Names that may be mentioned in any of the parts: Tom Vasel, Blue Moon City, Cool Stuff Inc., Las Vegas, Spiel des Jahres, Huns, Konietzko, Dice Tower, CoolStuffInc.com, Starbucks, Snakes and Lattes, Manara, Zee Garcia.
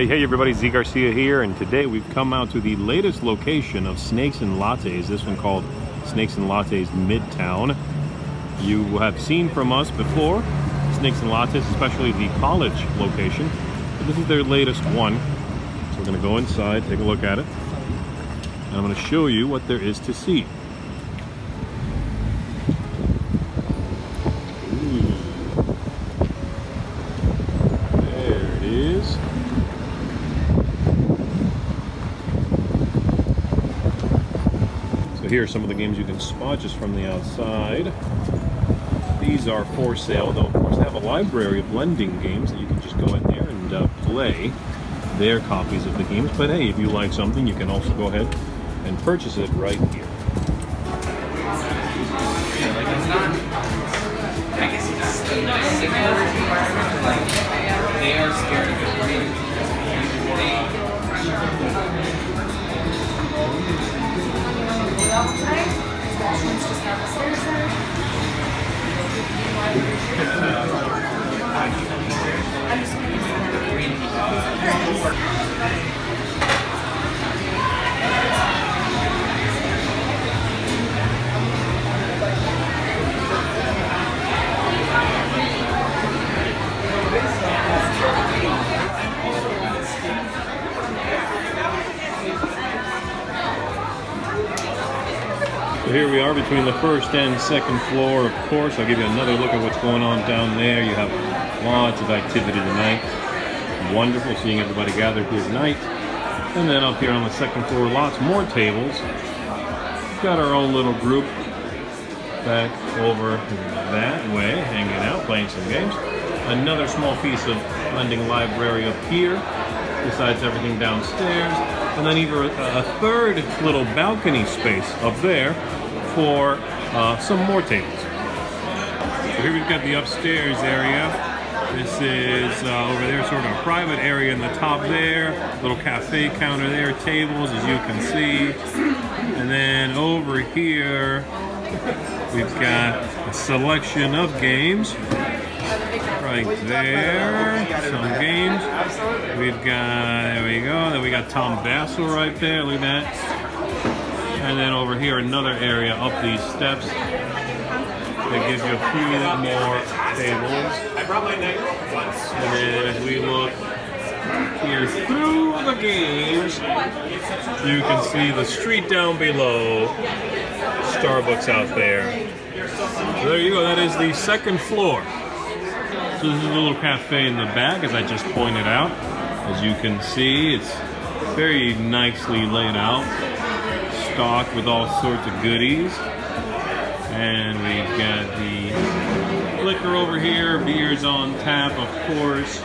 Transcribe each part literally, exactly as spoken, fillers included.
Hey, hey everybody, Zee Garcia here, and today we've come out to the latest location of Snakes and Lattes, this one called Snakes and Lattes Midtown. You have seen from us before, Snakes and Lattes, especially the college location, but this is their latest one. So we're going to go inside, take a look at it, and I'm going to show you what there is to see. Here are some of the games you can spot just from the outside. These are for sale, though of course they have a library of lending games that you can just go in there and uh, play their copies of the games. But hey, if you like something, you can also go ahead and purchase it right here. They are scared of it. So here we are between the first and second floor, of course. I'll give you another look at what's going on down there. You have lots of activity tonight. Wonderful seeing everybody gathered here tonight. And then up here on the second floor, lots more tables. We've got our own little group back over that way, hanging out, playing some games. Another small piece of lending library up here, besides everything downstairs. And then even a third little balcony space up there for uh, some more tables. So here we've got the upstairs area. This is uh, over there, sort of a private area in the top there. Little cafe counter there, tables as you can see. And then over here, we've got a selection of games. Right there, some games. We've got, there we go, then we got Tom Vasel right there, look at that. And then over here, another area up these steps that gives you a few more tables. And then if we look here through the games, you can see the street down below, Starbucks out there. So there you go, that is the second floor. So this is a little cafe in the back, as I just pointed out. As you can see, it's very nicely laid out, stocked with all sorts of goodies. And we've got the liquor over here, beers on tap, of course.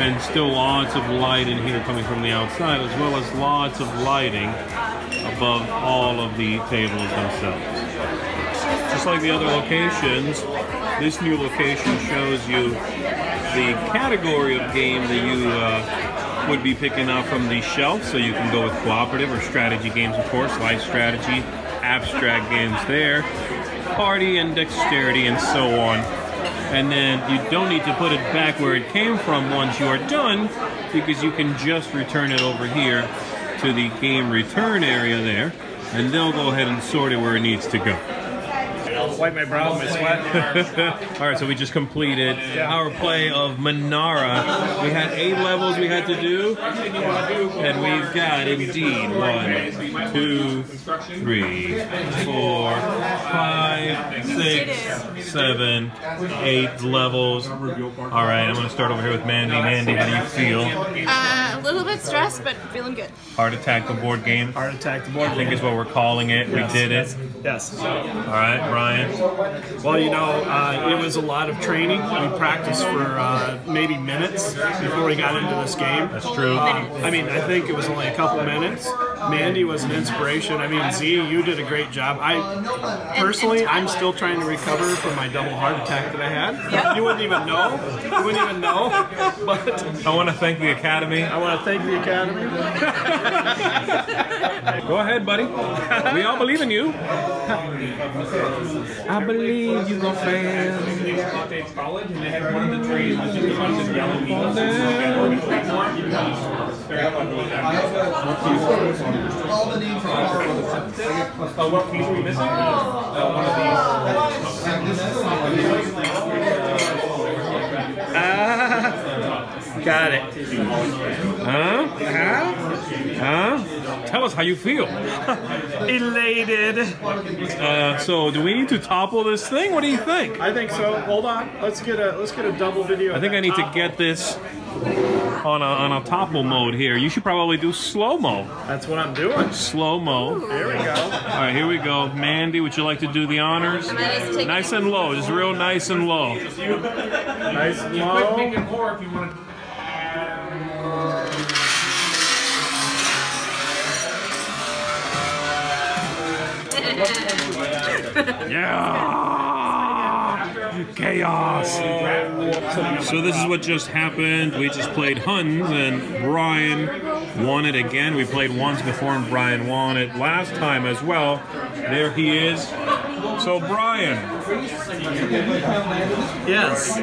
And still lots of light in here coming from the outside, as well as lots of lighting above all of the tables themselves. Just like the other locations, this new location shows you the category of game that you uh, would be picking up from the shelf. So you can go with cooperative or strategy games, of course, life strategy, abstract games there, party and dexterity, and so on. And then you don't need to put it back where it came from once you are done, because you can just return it over here to the game return area there, and they'll go ahead and sort it where it needs to go. Wipe my brow, my sweat. All right, so we just completed our play of Manara. We had eight levels we had to do, and we've got indeed one, two, three, four, five, six, seven, eight levels. All right, I'm going to start over here with Mandy. Mandy, how do you feel? Uh, a little bit stressed, but feeling good. Heart attack, the board game. Heart attack, the board game. I think is what we're calling it. Yes. We did it. Yes. All right, Ryan. Well, you know, uh, it was a lot of training. We practiced for uh, maybe minutes before we got into this game. That's true. Uh, I mean, I think it was only a couple minutes. Mandy was an inspiration. I mean, Zee, you did a great job. I personally, I'm still trying to recover from my double heart attack that I had. Yep. You wouldn't even know. You wouldn't even know. But I want to thank the Academy. I want to thank the Academy. Go ahead, buddy. We all believe in you. I believe you gonna fail. College, and they had one of the trees was just a bunch of yellow needles. So what piece are we missing? One of these. Got it. Huh? Huh? Huh? Tell us how you feel. Elated. Uh, so, do we need to topple this thing? What do you think? I think so. Hold on. Let's get a let's get a double video. I think I need to get this on a on a topple mode here. You should probably do slow mo. That's what I'm doing. Slow mo. Here we go. All right, here we go. Mandy, would you like to do the honors? Nice and low. Just real nice and low. Nice and low. You could make it more if you want to. Yeah! Chaos! So this is what just happened. We just played Huns and Brian won it again. We played once before and Brian won it last time as well. There he is. So Brian. Yes.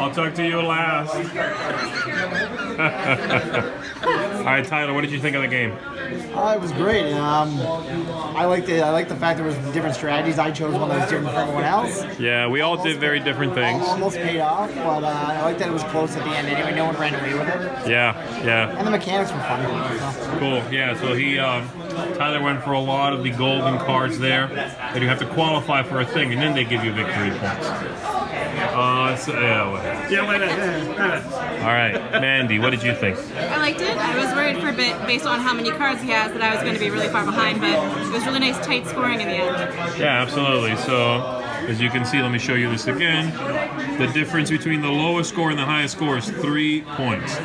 I'll talk to you last. All right, Tyler, what did you think of the game? Uh, it was great. Um, I liked it. I liked the fact there was different strategies. I chose one that was different from everyone else. Yeah, we all almost did very different things. Almost paid off, but uh, I liked that it was close at the end. Anyway, no one ran away with it. Yeah, yeah. And the mechanics were fun. So. Cool. Yeah. So he, um, Tyler, went for a lot of the golden cards there that you have to qualify for a thing, and then they give you victory points. Uh, so, yeah, whatever. Yeah, whatever. All right, Mandy, what did you think? I liked it. I was worried for a bit, based on how many cards he has, that I was going to be really far behind, but it was really nice, tight scoring in the end. Yeah, absolutely. So, as you can see, let me show you this again. The difference between the lowest score and the highest score is three points.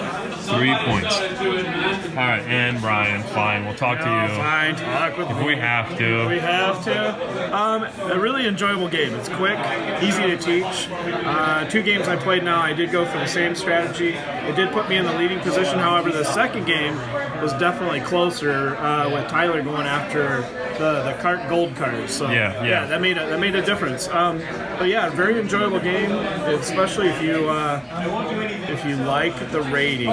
Three points. All right, and Brian, fine. We'll talk no, to you. Fine. Talk with if me. We have to. If we have to. Um, a really enjoyable game. It's quick, easy to teach. Uh, two games I played now, I did go for the same strategy. It did put me in the leading position. However, the second game was definitely closer uh, with Tyler going after the, the cart gold cards. So yeah, yeah, yeah, that made a, that made a difference. Um, but yeah, very enjoyable game, especially if you uh, if you like the raiding.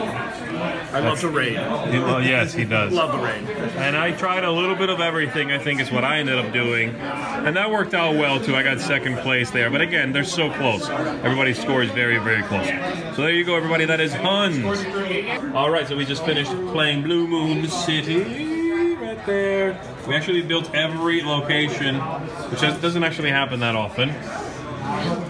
I love to raid. He, well, yes, he does. Love the raid. And I tried a little bit of everything, I think, is what I ended up doing. And that worked out well, too. I got second place there. But again, they're so close. Everybody's score is very, very close. So there you go, everybody. That is Huns. All right, so we just finished playing Blue Moon City right there. We actually built every location, which doesn't actually happen that often.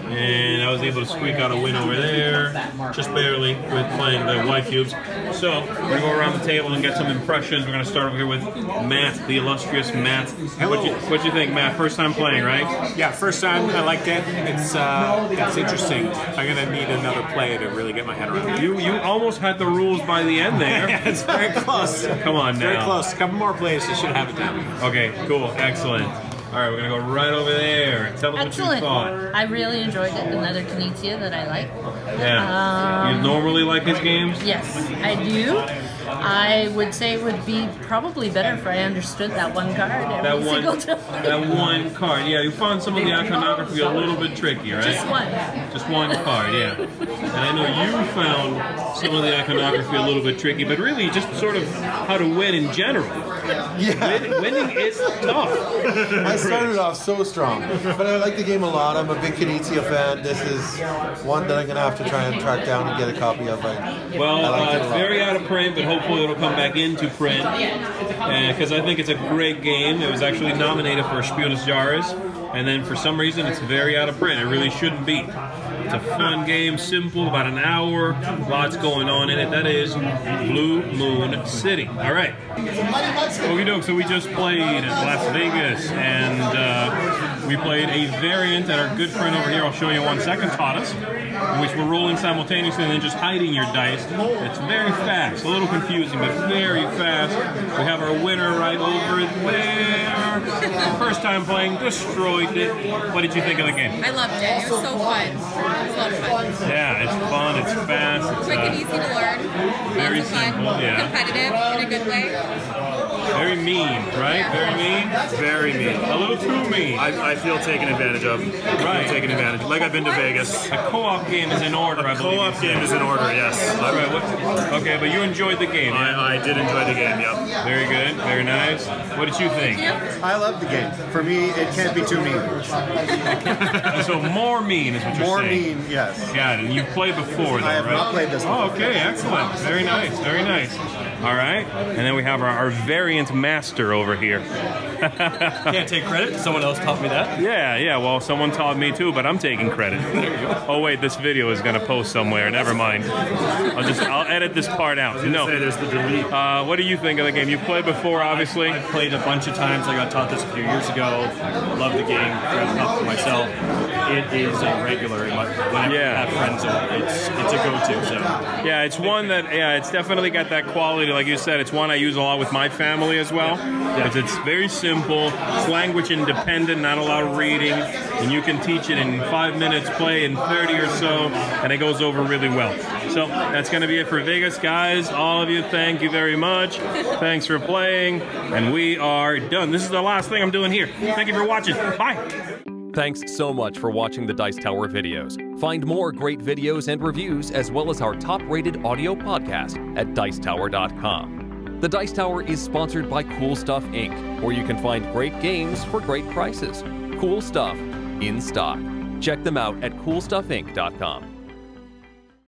And I was able to squeak out a win over there, just barely, with playing the white cubes. So, we're going to go around the table and get some impressions. We're going to start over here with Matt, the illustrious Matt. What'd you, what'd you think, Matt? First time playing, right? Yeah, first time. I liked it. It's uh, it's interesting. I'm going to need another play to really get my head around it. You, you almost had the rules by the end there. Yeah, it's very close. Come on it's now. Very close. A couple more plays, you should have it down. Okay, cool. Excellent. All right, we're going to go right over there. Tell them Excellent. What you thought. I really enjoyed it. Another Konietzko that I like. Yeah. Um, you normally like his games? Yes, I do. I would say it would be probably better if I understood that one card every that one, single time. That one card. Yeah, you found some of the iconography a little bit tricky, right? Just one. Just one card, yeah. And I know you found some of the iconography a little bit tricky, but really just sort of how to win in general. Yeah. Winning is tough. I started off so strong, but I like the game a lot. I'm a big Konietzko fan. This is one that I'm going to have to try and track down and get a copy of. I, well, I like uh, it's very out of print, but hopefully it'll come back into print, because uh, I think it's a great game. It was actually nominated for Spiel des Jahres, and then for some reason it's very out of print. It really shouldn't be. It's a fun game, simple, about an hour, lots going on in it. That is Blue Moon City. All right. Okie doke, so we just played at Las Vegas, and uh, we played a variant that our good friend over here, I'll show you in one second, taught us, in which we're rolling simultaneously and then just hiding your dice. It's very fast, a little confusing, but very fast. We have our winner right over there. First time playing, destroyed it. What did you think of the game? I loved it. It was so fun. It's a lot of fun. Yeah, it's fun, it's fast. It's quick uh, and easy to learn. Very simple, fun, yeah. Competitive in a good way. Very mean, right? Very mean? Very mean. A little too mean. I, I feel taken advantage of. Right. Taken advantage. Like I've been to Vegas. A co-op game is in order, I believe. A co-op game is in order, yes. All right. What, okay, but you enjoyed the game. I, I did enjoy the game, yeah. Very good. Very nice. What did you think? I love the game. For me, it can't be too mean. So more mean is what you're more saying. More mean, yes. Got it. You've played before, though, right? I have right? not played this before. Oh, okay. Excellent. Very nice. Very nice. All right. And then we have our, our variant master over here. Can't take credit. Someone else taught me that. Yeah, yeah. Well, someone taught me too, but I'm taking credit. There you go. Oh, wait. This video is going to post somewhere. Never mind. I'll just I'll edit this part out. No. Say there's the delete. Uh, what do you think of the game? You've played before, obviously. I've, I've played a bunch of times. I got taught this a few years ago. I love the game. I've up for myself. It is a regular. Whenever yeah. I have friends over, it's, it's a go-to. So. Yeah, it's one that, yeah, it's definitely got that quality. Like you said, it's one I use a lot with my family as well. Because yeah. it's very simple. It's language independent, not a lot of reading. And you can teach it in five minutes, play in thirty or so. And it goes over really well. So that's going to be it for Vegas, guys. All of you, thank you very much. Thanks for playing. And we are done. This is the last thing I'm doing here. Thank you for watching. Bye. Thanks so much for watching the Dice Tower videos. Find more great videos and reviews, as well as our top-rated audio podcast at Dice Tower dot com. The Dice Tower is sponsored by Cool Stuff Incorporated, where you can find great games for great prices. Cool Stuff in stock. Check them out at Cool Stuff Inc dot com.